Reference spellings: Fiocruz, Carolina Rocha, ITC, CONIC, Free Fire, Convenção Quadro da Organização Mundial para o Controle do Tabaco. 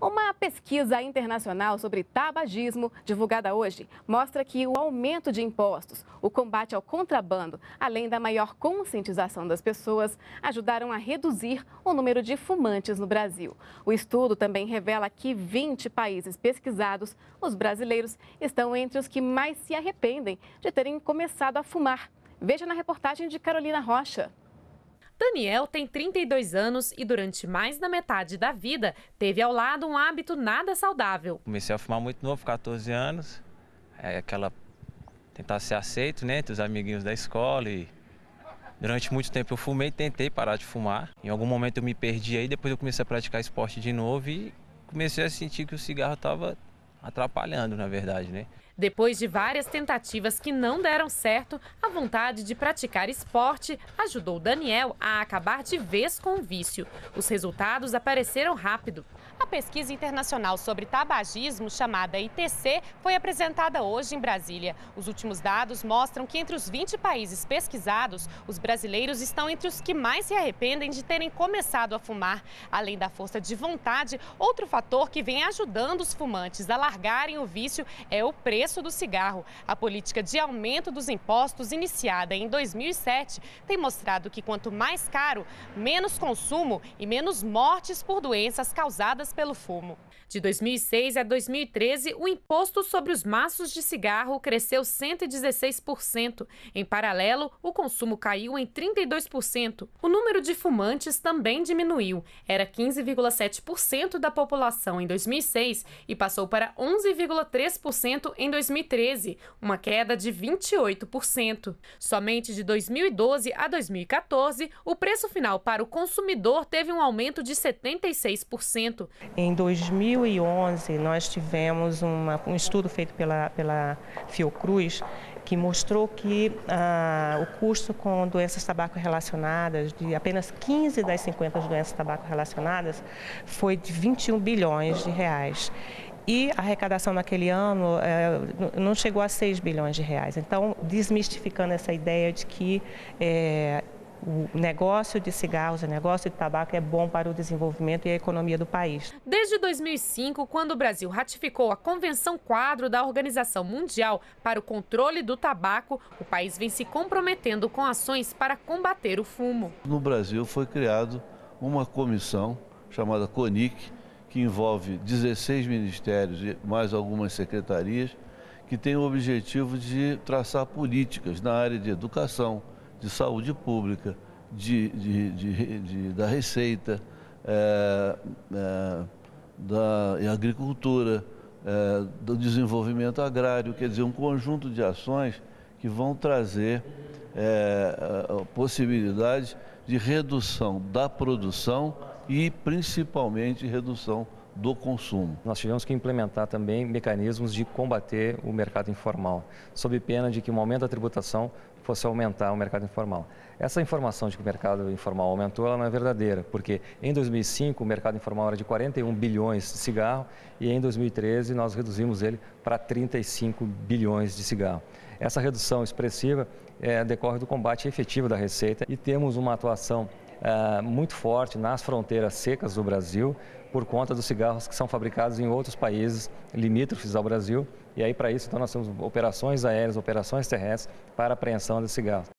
Uma pesquisa internacional sobre tabagismo, divulgada hoje, mostra que o aumento de impostos, o combate ao contrabando, além da maior conscientização das pessoas, ajudaram a reduzir o número de fumantes no Brasil. O estudo também revela que 20 países pesquisados, os brasileiros, estão entre os que mais se arrependem de terem começado a fumar. Veja na reportagem de Carolina Rocha. Daniel tem 32 anos e durante mais da metade da vida teve ao lado um hábito nada saudável. Comecei a fumar muito novo, 14 anos, tentar ser aceito, né, entre os amiguinhos da escola e durante muito tempo eu fumei, tentei parar de fumar. Em algum momento eu me perdi aí, depois eu comecei a praticar esporte de novo e comecei a sentir que o cigarro estava atrapalhando, na verdade, né? Depois de várias tentativas que não deram certo, a vontade de praticar esporte ajudou Daniel a acabar de vez com o vício. Os resultados apareceram rápido. A pesquisa internacional sobre tabagismo, chamada ITC, foi apresentada hoje em Brasília. Os últimos dados mostram que entre os 20 países pesquisados, os brasileiros estão entre os que mais se arrependem de terem começado a fumar. Além da força de vontade, outro fator que vem ajudando os fumantes a largarem o vício é o preço do cigarro. A política de aumento dos impostos iniciada em 2007 tem mostrado que quanto mais caro, menos consumo e menos mortes por doenças causadas pelo fumo. De 2006 a 2013, o imposto sobre os maços de cigarro cresceu 116%. Em paralelo, o consumo caiu em 32%. O número de fumantes também diminuiu. Era 15,7% da população em 2006 e passou para 11,3% em 2013, uma queda de 28%. Somente de 2012 a 2014, o preço final para o consumidor teve um aumento de 76%. Em 2011, nós tivemos um estudo feito pela Fiocruz que mostrou que o custo com doenças tabaco relacionadas, de apenas 15 das 50 doenças tabaco relacionadas, foi de 21 bilhões de reais. E a arrecadação naquele ano não chegou a 6 bilhões de reais. Então, desmistificando essa ideia de que o negócio de cigarros, o negócio de tabaco é bom para o desenvolvimento e a economia do país. Desde 2005, quando o Brasil ratificou a Convenção Quadro da Organização Mundial para o Controle do Tabaco, o país vem se comprometendo com ações para combater o fumo. No Brasil foi criado uma comissão chamada CONIC, que envolve 16 ministérios e mais algumas secretarias, que tem o objetivo de traçar políticas na área de educação, de saúde pública, da receita, da agricultura, do desenvolvimento agrário, quer dizer, um conjunto de ações que vão trazer a possibilidade de redução da produção e, principalmente, redução do consumo. Nós tivemos que implementar também mecanismos de combater o mercado informal, sob pena de que um aumento da tributação fosse aumentar o mercado informal. Essa informação de que o mercado informal aumentou, ela não é verdadeira, porque em 2005 o mercado informal era de 41 bilhões de cigarro e em 2013 nós reduzimos ele para 35 bilhões de cigarro. Essa redução expressiva decorre do combate efetivo da receita e temos uma atuação muito forte nas fronteiras secas do Brasil por conta dos cigarros que são fabricados em outros países limítrofes ao Brasil. E aí, para isso, então, nós temos operações aéreas, operações terrestres para apreensão de cigarros.